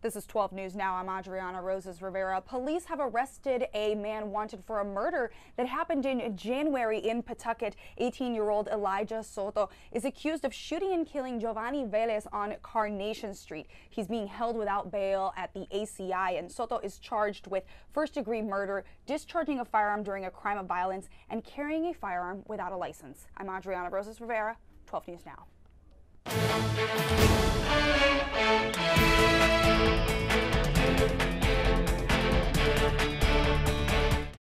This is 12 News Now. I'm Adriana Rosas Rivera. Police have arrested a man wanted for a murder that happened in January in Pawtucket. 18-year-old Elijah Soto is accused of shooting and killing Giovanni Vélez on Carnation Street. He's being held without bail at the ACI, and Soto is charged with first-degree murder, discharging a firearm during a crime of violence, and carrying a firearm without a license. I'm Adriana Rosas Rivera, 12 News Now.